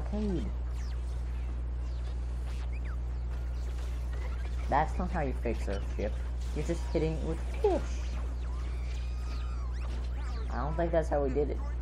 blockade. That's not how you fix a ship. You're just hitting it with fish. I don't think that's how we did it.